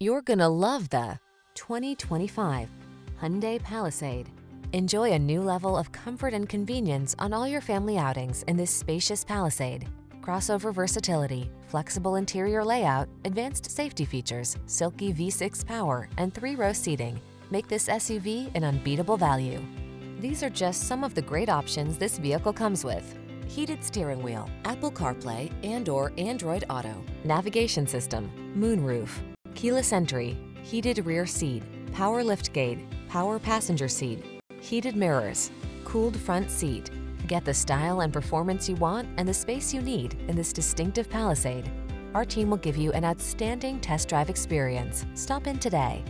You're gonna love the 2025 Hyundai Palisade. Enjoy a new level of comfort and convenience on all your family outings in this spacious Palisade. Crossover versatility, flexible interior layout, advanced safety features, silky V6 power, and 3-row seating make this SUV an unbeatable value. These are just some of the great options this vehicle comes with: heated steering wheel, Apple CarPlay and/or Android Auto, navigation system, moonroof, keyless entry, heated rear seat, power liftgate, power passenger seat, heated mirrors, cooled front seat. Get the style and performance you want and the space you need in this distinctive Palisade. Our team will give you an outstanding test drive experience. Stop in today.